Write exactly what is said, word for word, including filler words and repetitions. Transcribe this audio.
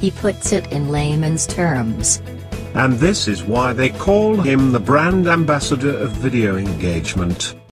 He puts it in layman's terms. And this is why they call him the brand ambassador of video engagement.